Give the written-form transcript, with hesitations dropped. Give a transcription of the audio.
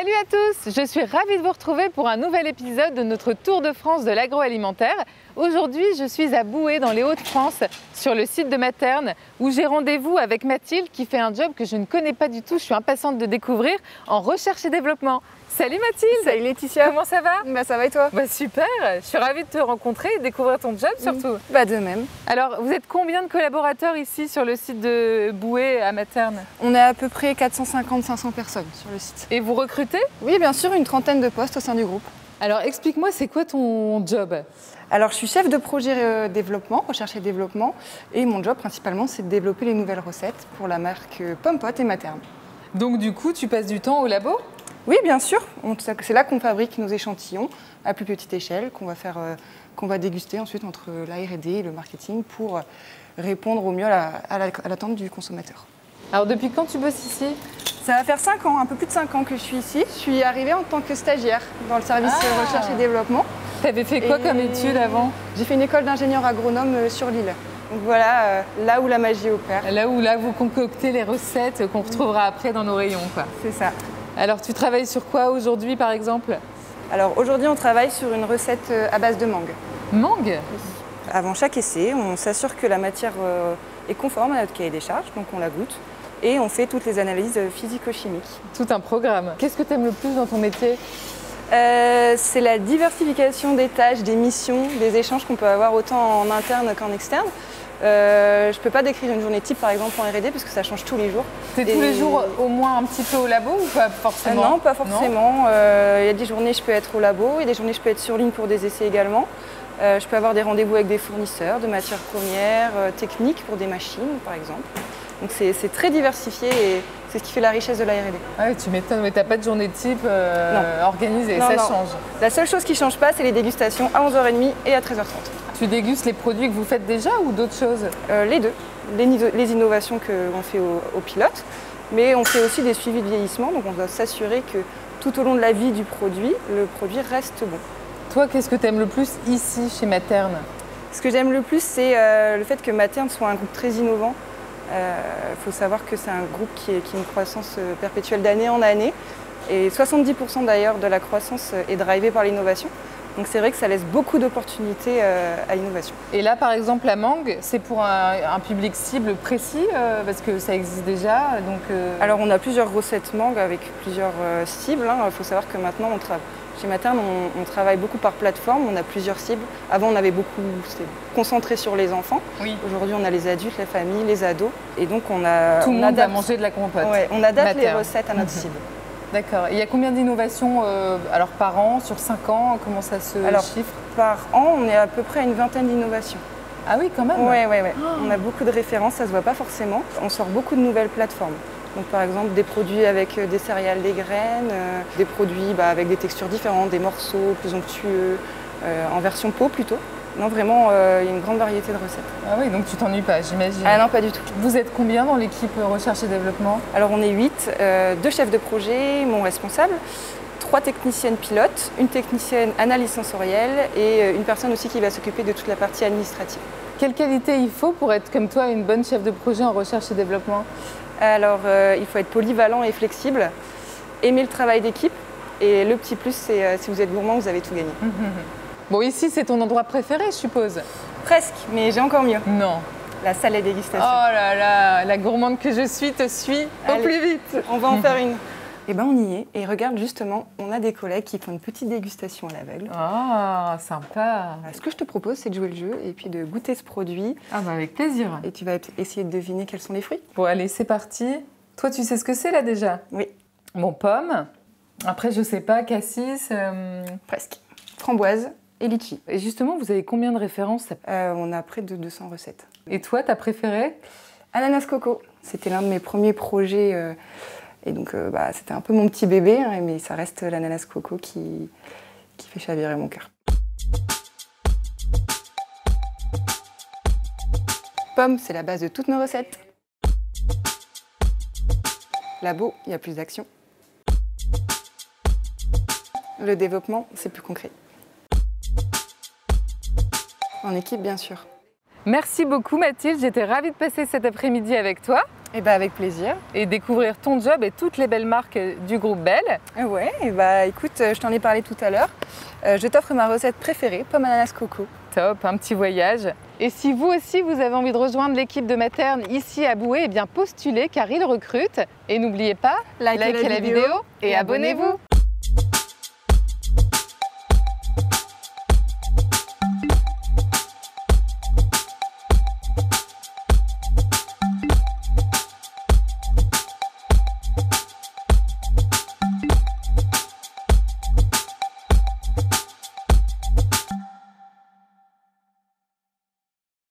Salut à tous, je suis ravie de vous retrouver pour un nouvel épisode de notre Tour de France de l'agroalimentaire. Aujourd'hui, je suis à Boué dans les Hauts-de-France, sur le site de Materne, où j'ai rendez-vous avec Mathilde qui fait un job que je ne connais pas du tout, je suis impatiente de découvrir, en recherche et développement. Salut Mathilde! Salut Laetitia! Comment ça va? Bah ça va et toi? Bah super! Je suis ravie de te rencontrer et découvrir ton job surtout. Bah de même. Alors vous êtes combien de collaborateurs ici sur le site de Boué à Materne? On est à peu près 450-500 personnes sur le site. Et vous recrutez? Oui bien sûr, une trentaine de postes au sein du groupe. Alors explique-moi, c'est quoi ton job? Alors je suis chef de projet développement, recherche et développement, et mon job principalement c'est de développer les nouvelles recettes pour la marque Pom'Potes et Materne. Donc du coup tu passes du temps au labo? Oui, bien sûr. C'est là qu'on fabrique nos échantillons à plus petite échelle, qu'on va déguster ensuite entre la R&D et le marketing pour répondre au mieux à l'attente du consommateur. Alors, depuis quand tu bosses ici? Ça va faire 5 ans, un peu plus de 5 ans que je suis ici. Je suis arrivée en tant que stagiaire dans le service recherche et développement. Tu avais fait quoi comme étude avant? J'ai fait une école d'ingénieur agronome sur Lille. Donc voilà, là où la magie opère. Là où vous concoctez les recettes qu'on retrouvera après dans nos rayons, quoi. C'est ça. Alors, tu travailles sur quoi aujourd'hui, par exemple? Alors, aujourd'hui, on travaille sur une recette à base de mangue. Mangue? Oui. Avant chaque essai, on s'assure que la matière est conforme à notre cahier des charges, donc on la goûte, et on fait toutes les analyses physico-chimiques. Tout un programme. Qu'est-ce que tu aimes le plus dans ton métier? C'est la diversification des tâches, des missions, des échanges qu'on peut avoir autant en interne qu'en externe. Je ne peux pas décrire une journée type par exemple en R&D parce que ça change tous les jours. C'est tous les jours au moins un petit peu au labo ou pas forcément? Non, pas forcément. Il y a des journées je peux être au labo, il y a des journées je peux être sur ligne pour des essais également. Je peux avoir des rendez-vous avec des fournisseurs, de matières premières, techniques pour des machines par exemple. Donc c'est très diversifié et c'est ce qui fait la richesse de la R&D. Ah, tu m'étonnes, mais tu n'as pas de journée type organisée, non, ça change. La seule chose qui ne change pas, c'est les dégustations à 11h30 et à 13h30. Tu dégustes les produits que vous faites déjà ou d'autres choses? Les deux, les innovations qu'on fait au pilote, mais on fait aussi des suivis de vieillissement, donc on doit s'assurer que tout au long de la vie du produit, le produit reste bon. Toi, qu'est-ce que tu aimes le plus ici, chez Materne? Ce que j'aime le plus, c'est le fait que Materne soit un groupe très innovant. Il faut savoir que c'est un groupe qui a une croissance perpétuelle d'année en année. Et 70% d'ailleurs de la croissance est drivée par l'innovation. Donc c'est vrai que ça laisse beaucoup d'opportunités à l'innovation. Et là par exemple la mangue, c'est pour un public cible précis parce que ça existe déjà donc, Alors on a plusieurs recettes mangue avec plusieurs cibles. Il faut savoir que maintenant chez Materne on travaille beaucoup par plateforme, on a plusieurs cibles. Avant on avait beaucoup, c'était concentré sur les enfants. Oui. Aujourd'hui on a les adultes, les familles, les ados. Et donc tout le monde adapte à manger de la compote. Ouais, on adapte les recettes à notre cible. D'accord. Il y a combien d'innovations par an, sur 5 ans? Comment ça se chiffre? Par an, on est à peu près à une vingtaine d'innovations. Ah oui, quand même? Oui, oui, oui. Oh. On a beaucoup de références, ça ne se voit pas forcément. On sort beaucoup de nouvelles plateformes. Donc, par exemple, des produits avec des céréales, des graines, des produits avec des textures différentes, des morceaux plus onctueux, en version peau plutôt. Non, vraiment, il y a une grande variété de recettes. Ah oui, donc tu t'ennuies pas, j'imagine. Ah non, pas du tout. Vous êtes combien dans l'équipe recherche et développement? Alors on est 8, 2 chefs de projet, mon responsable, 3 techniciennes pilotes, une technicienne analyse sensorielle et une personne aussi qui va s'occuper de toute la partie administrative. Quelle qualité il faut pour être comme toi une bonne chef de projet en recherche et développement? Alors il faut être polyvalent et flexible, aimer le travail d'équipe et le petit plus c'est si vous êtes gourmand, vous avez tout gagné. Bon, ici, c'est ton endroit préféré, je suppose? Presque, mais j'ai encore mieux. Non. La salle à dégustation. Oh là là, la gourmande que je suis te suit au plus vite. On va en faire une. Eh bien, on y est. Et regarde, justement, on a des collègues qui font une petite dégustation à l'aveugle. Ah, sympa. Alors, ce que je te propose, c'est de jouer le jeu et puis de goûter ce produit. Ah bah, avec plaisir. Et tu vas essayer de deviner quels sont les fruits. Bon, allez, c'est parti. Toi, tu sais ce que c'est, là, déjà? Oui. Bon, pomme. Après, je sais pas, cassis. Presque. Framboise. Et litchi. Et justement, vous avez combien de références? On a près de 200 recettes. Et toi, ta préférée? Ananas coco. C'était l'un de mes premiers projets. Et donc, c'était un peu mon petit bébé. Hein, mais ça reste l'ananas coco qui fait chavirer mon cœur. Pomme, c'est la base de toutes nos recettes. Labo, il y a plus d'action. Le développement, c'est plus concret. En équipe, bien sûr. Merci beaucoup Mathilde, j'étais ravie de passer cet après-midi avec toi. Eh ben avec plaisir. Et découvrir ton job et toutes les belles marques du groupe Bel. Ouais, et bah écoute, je t'en ai parlé tout à l'heure. Je t'offre ma recette préférée, pomme ananas coco. Top, un petit voyage. Et si vous aussi vous avez envie de rejoindre l'équipe de Materne ici à Boué, eh bien postulez car ils recrutent. Et n'oubliez pas, likez la vidéo et abonnez-vous.